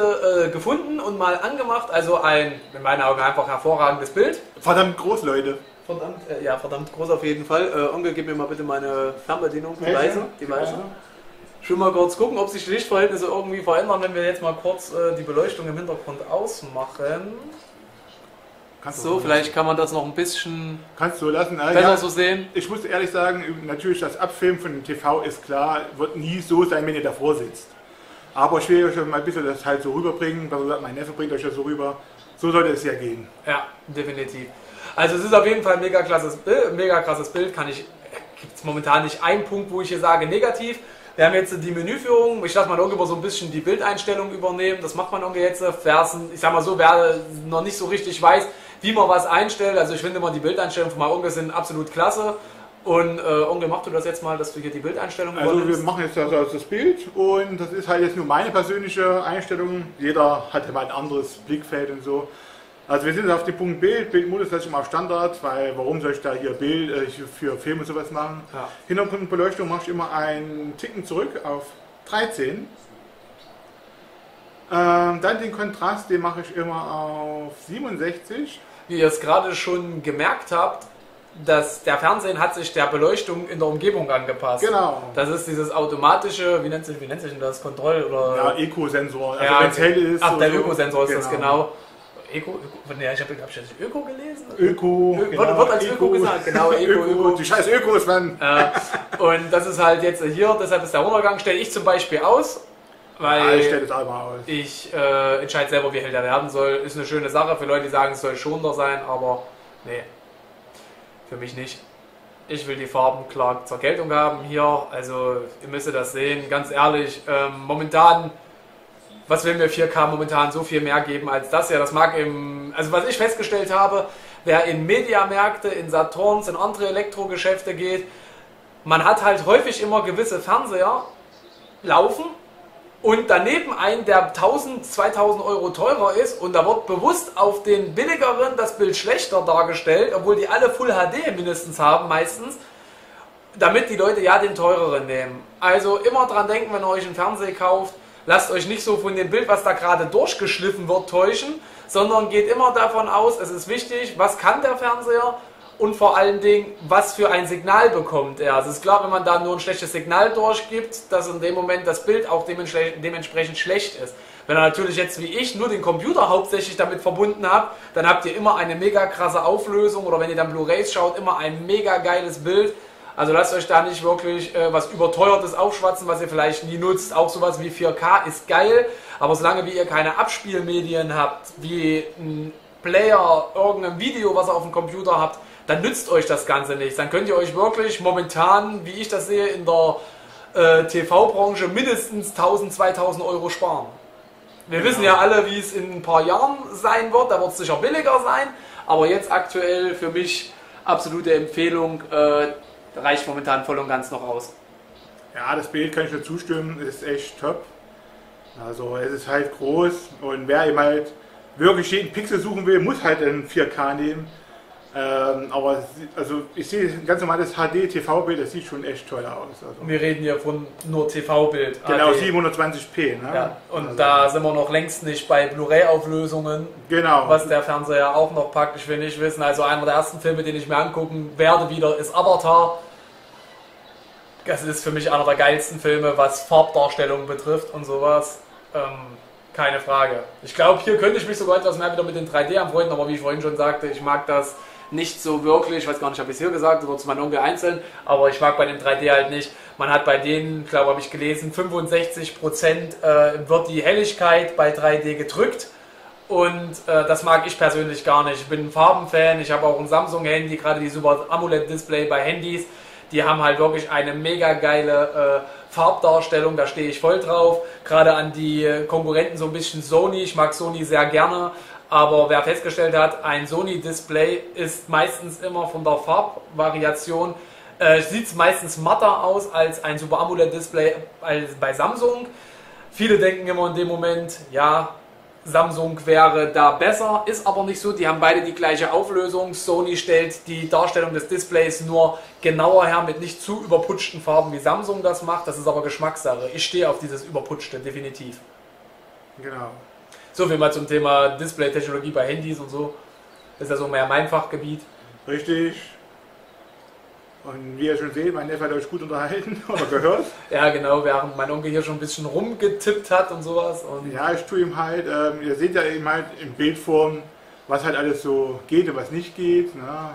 gefunden und mal angemacht. Also ein, in meinen Augen, einfach hervorragendes Bild. Verdammt groß, Leute. Verdammt, ja, verdammt groß auf jeden Fall. Onkel, gib mir mal bitte meine Fernbedienung, die weiße. Die weiße. Schon mal kurz gucken, ob sich die Lichtverhältnisse irgendwie verändern, wenn wir jetzt mal kurz die Beleuchtung im Hintergrund ausmachen. Kannst so, vielleicht kann man das noch ein bisschen kannst du lassen. Also, besser ja, so sehen. Ich muss ehrlich sagen, natürlich das Abfilmen von dem TV ist klar, wird nie so sein, wenn ihr davor sitzt. Aber ich will euch schon mal ein bisschen das halt so rüberbringen, was sagt, mein Neffe bringt euch das so rüber. So sollte es ja gehen. Ja, definitiv. Also es ist auf jeden Fall ein mega krasses Bild. Gibt es momentan nicht einen Punkt, wo ich hier sage, negativ. Wir haben jetzt die Menüführung. Ich lasse mal irgendwo so ein bisschen die Bildeinstellung übernehmen. Das macht man irgendwie jetzt. Ich sag mal so, wer noch nicht so richtig weiß, wie man was einstellt. Also ich finde immer die Bildeinstellungen von meinem Onkel sind absolut klasse. Und Onkel, machst du das jetzt mal, dass du hier die Bildeinstellung übernimmst? Also wir machen jetzt das Bild und das ist halt jetzt nur meine persönliche Einstellung. Jeder hat immer ein anderes Blickfeld und so. Also wir sind jetzt auf den Punkt Bild. Bildmodus lasse ich mal auf Standard, weil warum soll ich da hier Bild für Film und sowas machen? Ja. Hintergrundbeleuchtung mache ich immer einen Ticken zurück auf 13. Dann den Kontrast, den mache ich immer auf 67. Wie ihr es gerade schon gemerkt habt, dass der Fernsehen hat sich der Beleuchtung in der Umgebung angepasst. Genau. Das ist dieses automatische, wie nennt sich denn das? Kontroll- oder... Ja, Ökosensor. Also ja, wenn es hell ist. Ach, der Ökosensor ist das, genau. Öko, ja, ich hab jetzt Öko gelesen. Öko. Genau, wird als Öko gesagt, genau. Öko. Die scheiß Ökos, Mann. Und das ist halt jetzt hier, deshalb ist der Runtergang, stelle ich zum Beispiel aus. Weil ich stelle das einmal aus. Ich entscheide selber, wie hell der werden soll. Ist eine schöne Sache für Leute, die sagen, es soll schonender sein, aber nee. Für mich nicht. Ich will die Farben klar zur Geltung haben hier. Also ihr müsst das sehen, ganz ehrlich. Momentan, was will mir 4K momentan so viel mehr geben als das hier? Das mag eben, also was ich festgestellt habe, wer in Mediamärkte, in Saturns, in andere Elektrogeschäfte geht, man hat halt häufig immer gewisse Fernseher laufen und daneben einen, der 1000, 2000 Euro teurer ist, und da wird bewusst auf den billigeren das Bild schlechter dargestellt, obwohl die alle Full HD mindestens haben, meistens, damit die Leute ja den teureren nehmen. Also immer dran denken, wenn ihr euch einen Fernseher kauft, lasst euch nicht so von dem Bild, was da gerade durchgeschliffen wird, täuschen, sondern geht immer davon aus, es ist wichtig, was kann der Fernseher und vor allen Dingen, was für ein Signal bekommt er. Also es ist klar, wenn man da nur ein schlechtes Signal durchgibt, dass in dem Moment das Bild auch dementsprechend schlecht ist. Wenn ihr natürlich jetzt wie ich nur den Computer hauptsächlich damit verbunden habt, dann habt ihr immer eine mega krasse Auflösung, oder wenn ihr dann Blu-Rays schaut, immer ein mega geiles Bild. Also lasst euch da nicht wirklich was Überteuertes aufschwatzen, was ihr vielleicht nie nutzt. Auch sowas wie 4K ist geil, aber solange wie ihr keine Abspielmedien habt, wie ein Player, irgendein Video, was ihr auf dem Computer habt, dann nützt euch das Ganze nichts. Dann könnt ihr euch wirklich momentan, wie ich das sehe, in der TV-Branche mindestens 1000, 2000 Euro sparen. Wir [S2] Genau. [S1] Wissen ja alle, wie es in ein paar Jahren sein wird, da wird es sicher billiger sein, aber jetzt aktuell für mich absolute Empfehlung, reicht momentan voll und ganz noch aus. Ja, das Bild kann ich nur zustimmen, ist echt top. Also es ist halt groß, und wer eben halt wirklich jeden Pixel suchen will, muss halt ein 4K nehmen. Aber also ich sehe ein ganz normales HD-TV-Bild, das sieht schon echt toll aus. Also wir reden hier von nur TV-Bild. Genau, HD. 720p. Ne? Ja, und also da sind wir noch längst nicht bei Blu-Ray-Auflösungen, genau, was der Fernseher auch noch packt. Ich will nicht wissen, also einer der ersten Filme, den ich mir angucken werde wieder, ist Avatar. Das ist für mich einer der geilsten Filme, was Farbdarstellung betrifft und sowas. Keine Frage. Ich glaube, hier könnte ich mich sogar etwas mehr wieder mit den 3D anfreunden, aber wie ich vorhin schon sagte, ich mag das nicht so wirklich, ich weiß gar nicht, ob ich es hier gesagt habe, oder zu meinem Onkel einzeln, aber ich mag bei dem 3D halt nicht. Man hat bei denen, glaube ich, habe ich gelesen, 65% wird die Helligkeit bei 3D gedrückt, und das mag ich persönlich gar nicht. Ich bin ein Farbenfan, ich habe auch ein Samsung-Handy, gerade die Super AMOLED-Display bei Handys, die haben halt wirklich eine mega geile Farbdarstellung, da stehe ich voll drauf. Gerade an die Konkurrenten so ein bisschen Sony, ich mag Sony sehr gerne. Aber wer festgestellt hat, ein Sony-Display ist meistens immer von der Farbvariation, sieht es meistens matter aus als ein Super AMOLED-Display bei Samsung. Viele denken immer in dem Moment, ja, Samsung wäre da besser, ist aber nicht so. Die haben beide die gleiche Auflösung. Sony stellt die Darstellung des Displays nur genauer her mit nicht zu überputschten Farben, wie Samsung das macht. Das ist aber Geschmackssache. Ich stehe auf dieses Überputschte, definitiv. Genau. So viel mal zum Thema Display-Technologie bei Handys und so. Das ist also mehr mein Fachgebiet. Richtig. Und wie ihr schon seht, mein Neffe hat euch gut unterhalten oder gehört. Ja genau, während mein Onkel hier schon ein bisschen rumgetippt hat und sowas. Und ja, ich tue ihm halt, ihr seht ja eben halt in Bildform, was halt alles so geht und was nicht geht. Na,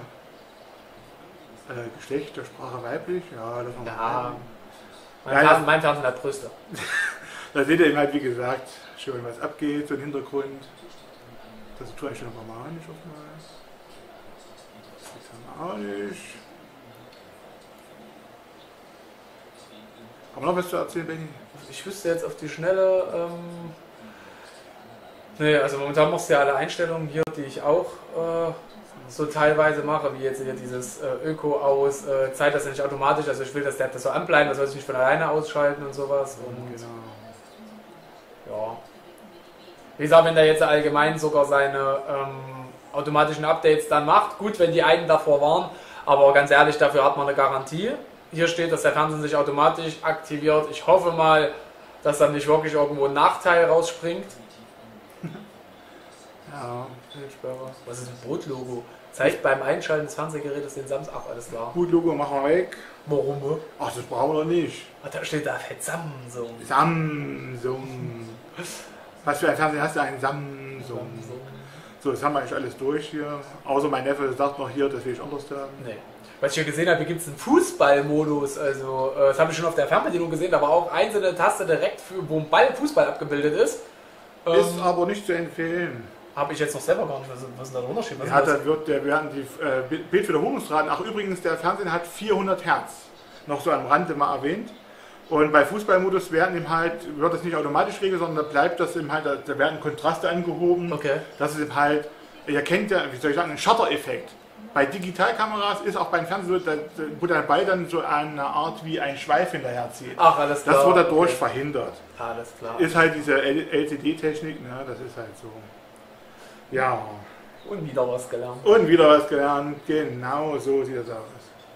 Geschlecht, der Sprache weiblich, ja, das war mein Fernsehen hat Brüste. Da seht ihr eben halt, wie gesagt, schön was abgeht, so ein Hintergrund. Das tue ich schon mal nicht oftmals. Haben wir noch was zu erzählen, Benni? Ich wüsste jetzt auf die Schnelle. Ne, also momentan machst du ja alle Einstellungen hier, die ich auch so teilweise mache, wie jetzt hier dieses Öko aus, zeigt das ja nicht automatisch, also ich will, dass der das so anbleibt, das soll sich nicht von alleine ausschalten und sowas. Und genau. Ja. Wie gesagt, wenn der jetzt allgemein sogar seine automatischen Updates dann macht, gut, wenn die einen davor waren, aber ganz ehrlich, dafür hat man eine Garantie. Hier steht, dass der Fernseher sich automatisch aktiviert. Ich hoffe mal, dass dann nicht wirklich irgendwo ein Nachteil rausspringt. Ja, Bildsperre. Was ist ein Boot-Logo? Zeigt beim Einschalten des Fernsehgerätes den Samsung ab, alles klar. Boot-Logo machen wir weg. Warum? Ach, das brauchen wir nicht. Ach, da steht da fett Samsung. Samsung. Was für ein Fernseher hast du? Ein Samsung. So, das haben wir eigentlich alles durch hier. Außer mein Neffe sagt noch hier, das will ich anders haben. Nee. Was ich hier gesehen habe, hier gibt es einen Fußballmodus. Also, das habe ich schon auf der Fernbedienung gesehen, aber auch einzelne Taste direkt, wo ein Ball Fußball abgebildet ist. Ist aber nicht zu empfehlen. Habe ich jetzt noch selber gar nicht, was ist da der Unterschied? Ja, wir hatten die Bildwiederholungsraten. Ach übrigens, der Fernseher hat 400 Hertz, noch so am Rande mal erwähnt. Und bei Fußballmodus wird das nicht automatisch regelt, sondern da bleibt das eben halt, da werden Kontraste angehoben. Okay. Das ist eben halt, ihr kennt ja, wie soll ich sagen, einen Shutter-Effekt. Bei Digitalkameras ist auch beim Fernsehen so, wo der Ball dann so eine Art wie ein Schweif hinterher zieht. Ach, alles klar. Das wird dadurch verhindert. Alles klar. Ist halt diese LCD-Technik, ne, das ist halt so. Ja. Und wieder was gelernt. Und wieder was gelernt, genau so sieht das aus.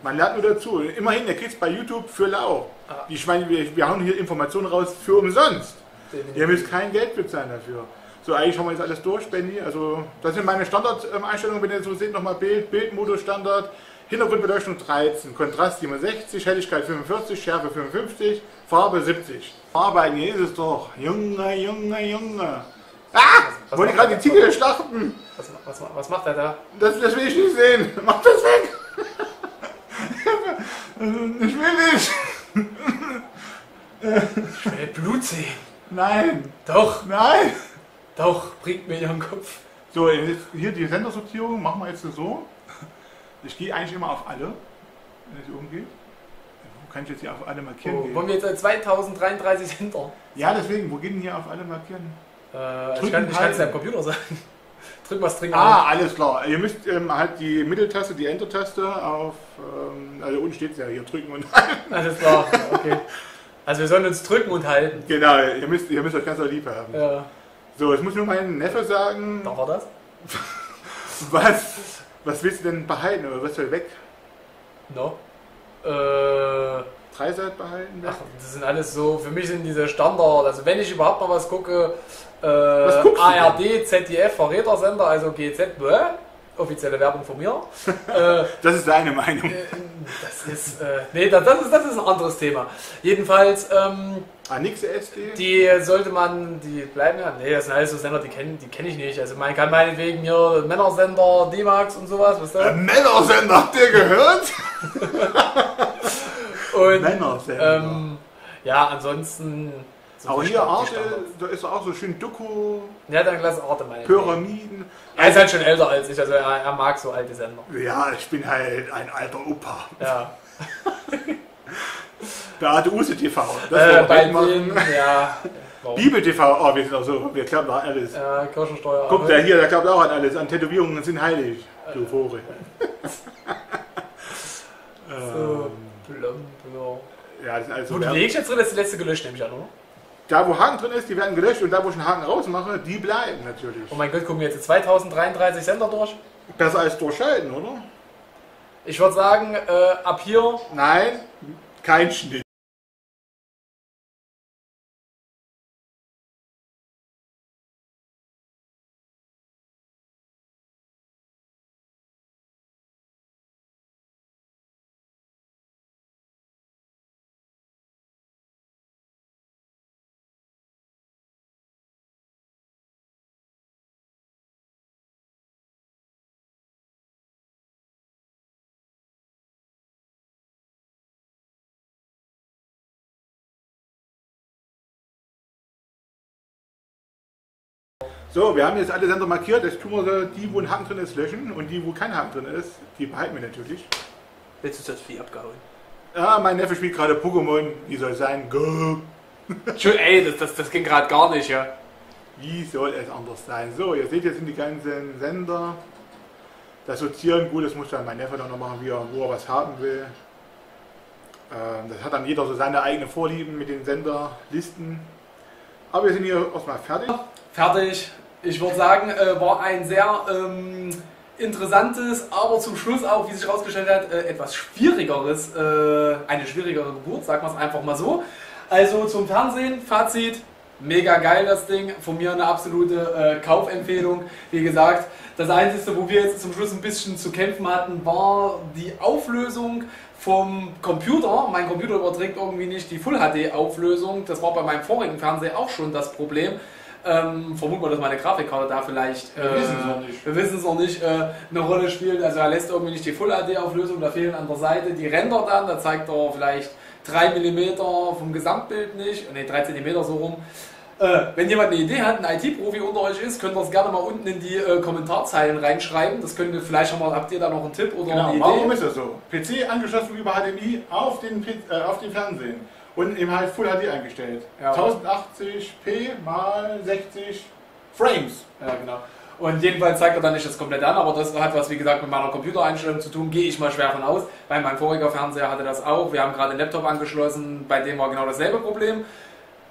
Man lernt nur dazu. Immerhin, der kriegt bei YouTube für lau. Ah. Ich meine, wir hauen hier Informationen raus für umsonst. Definitiv. Ihr müsst kein Geld bezahlen dafür. So, eigentlich haben wir jetzt alles durch, Benni. Also, das sind meine Standard-Einstellungen, wenn ihr so seht, nochmal Bildmodus Standard, Hintergrundbeleuchtung 13, Kontrast 67, Helligkeit 45, Schärfe 55, Farbe 70. Farbe ein Jesus doch. Junge. Ah! Was wollte gerade die Ziegel schlachten! Was macht er da? Das will ich nicht sehen! Mach das weg! Ich will nicht! Ich will Blut sehen! Nein! Doch! Nein! Doch! Bringt mir ihren Kopf! So, hier die Sendersortierung machen wir jetzt so. Ich gehe eigentlich immer auf alle, wenn es umgeht. Kann ich jetzt hier auf alle markieren? Oh, wollen wir jetzt 2033 Sender? Ja, deswegen, wo geht denn hier auf alle markieren? Ich kann es ja am Computer sagen. Drück was trinken. Ah, alles klar. Ihr müsst halt die Mitteltaste, die Enter-Taste auf. Also unten steht es ja hier, drücken und halten. Alles klar, okay. Also wir sollen uns drücken und halten. Genau, ihr müsst euch ganz lieb haben. Ja. So, jetzt muss ich nur meinen Neffe sagen. Darf er das? Was willst du denn behalten oder was soll weg? No. Dreisat behalten. Ach, das sind alles so, für mich sind diese Standard, also wenn ich überhaupt mal was gucke, ARD, ZDF, Verrätersender, also GZ, offizielle Werbung von mir. Das ist deine Meinung. Das ist ein anderes Thema. Jedenfalls, nix SD? Die sollte man, die bleiben ja, nee, das sind alles so Sender, die kenn ich nicht. Also man kann meinetwegen hier Männersender, D-Max und sowas, was da? Männersender, habt ihr gehört? Und, ja, ansonsten. Aber hier Arte, da ist auch so schön Doku. Ja, dann lass Arte meine. Pyramiden. Er ist halt schon älter als ich, also er mag so alte Sender. Ja, ich bin halt ein alter Opa. Ja. Beate Use TV. Das bei denen, ja. Bibel TV, oh, wir sind auch so, wir glauben da alles. Ja, Kirchensteuer. Guck, der glaubt auch an alles, an Tätowierungen sind heilig. Du Vogel. So. Ja, das sind alles so. Wo die Legschatz drin ist, die letzte gelöscht, nehme ich an, oder? Da wo Haken drin ist, die werden gelöscht und da wo ich einen Haken rausmache, die bleiben natürlich. Oh mein Gott, gucken wir jetzt 2033 Sender durch? Besser als durchschalten, oder? Ich würde sagen, ab hier... Nein, kein Schnitt. So, wir haben jetzt alle Sender markiert. Jetzt tun wir die, wo ein Haken drin ist, löschen. Und die, wo kein Haken drin ist, die behalten wir natürlich. Jetzt ist das Vieh abgehauen. Ja, mein Neffe spielt gerade Pokémon. Wie soll es sein? Go! Ey, das ging gerade gar nicht, ja. Wie soll es anders sein? So, ihr seht, jetzt sind die ganzen Sender. Das Sortieren, gut, das muss dann mein Neffe dann noch machen, wo er was haben will. Das hat dann jeder so seine eigenen Vorlieben mit den Senderlisten. Aber wir sind hier erstmal fertig. Fertig. Ich würde sagen, war ein sehr interessantes, aber zum Schluss auch, wie sich herausgestellt hat, etwas schwierigeres, eine schwierigere Geburt, sagen wir es einfach mal so. Also zum Fernsehen, Fazit, mega geil das Ding, von mir eine absolute Kaufempfehlung. Wie gesagt, das Einzige, wo wir jetzt zum Schluss ein bisschen zu kämpfen hatten, war die Auflösung vom Computer. Mein Computer überträgt irgendwie nicht die Full-HD-Auflösung, das war bei meinem vorigen Fernseher auch schon das Problem. Vermuten wir, dass meine Grafikkarte da vielleicht, wir wissen es noch nicht, eine Rolle spielt. Also er lässt irgendwie nicht die Full-HD-Auflösung, da fehlen an der Seite die Ränder dann, da zeigt er vielleicht 3 mm vom Gesamtbild nicht, ne 3 cm so rum. Wenn jemand eine Idee hat, ein IT-Profi unter euch ist, könnt ihr das gerne mal unten in die Kommentarzeilen reinschreiben. Das könnt ihr vielleicht mal, habt ihr da noch einen Tipp oder eine Idee? Warum ist das so? PC angeschlossen über HDMI auf den Fernsehen und eben halt Full HD eingestellt. Ja. 1080p mal 60 Frames. Ja, genau. Und jedenfalls zeigt er dann nicht das komplett an, aber das hat was, wie gesagt, mit meiner Computereinstellung zu tun, gehe ich mal schwer von aus, weil mein voriger Fernseher hatte das auch. Wir haben gerade einen Laptop angeschlossen, bei dem war genau dasselbe Problem.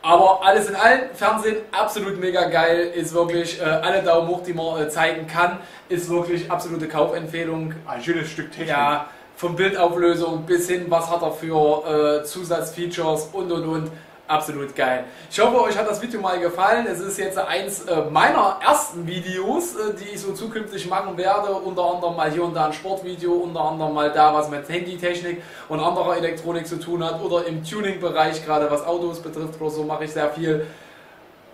Aber alles in allem, Fernsehen absolut mega geil, ist wirklich alle Daumen hoch, die man zeigen kann, ist wirklich absolute Kaufempfehlung. Ein schönes Stück Technik. Ja, von Bildauflösung bis hin, was hat er für Zusatzfeatures und. Absolut geil. Ich hoffe, euch hat das Video mal gefallen. Es ist jetzt eins meiner ersten Videos, die ich so zukünftig machen werde. Unter anderem mal hier und da ein Sportvideo, unter anderem mal da, was mit Handytechnik und anderer Elektronik zu tun hat. Oder im Tuning-Bereich, gerade was Autos betrifft oder so, mache ich sehr viel.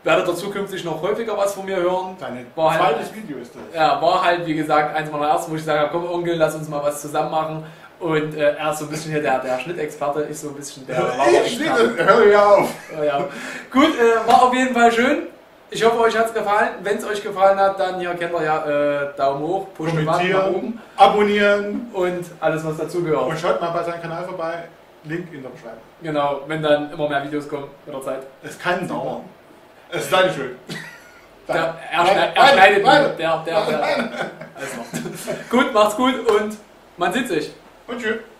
Werdet ihr zukünftig noch häufiger was von mir hören. Dein zweites Video ist das. Ja, war halt, wie gesagt, eins meiner ersten, wo ich sage, komm Onkel, lass uns mal was zusammen machen. Und er ist so ein bisschen hier der Schnittexperte, ich so ein bisschen der Laberexperte. Hör auf! Ja. Gut, war auf jeden Fall schön. Ich hoffe, euch hat es gefallen. Wenn es euch gefallen hat, dann hier kennt ihr ja Daumen hoch, pushen nach oben, abonnieren und alles, was dazugehört. Und schaut mal bei seinem Kanal vorbei, Link in der Beschreibung. Genau, wenn dann immer mehr Videos kommen mit der Zeit. Es kann dauern. Es ist deine Schuld. Er schneidet mich. Der. Alles noch. Gut, macht's gut und man sieht sich. Und tschüss.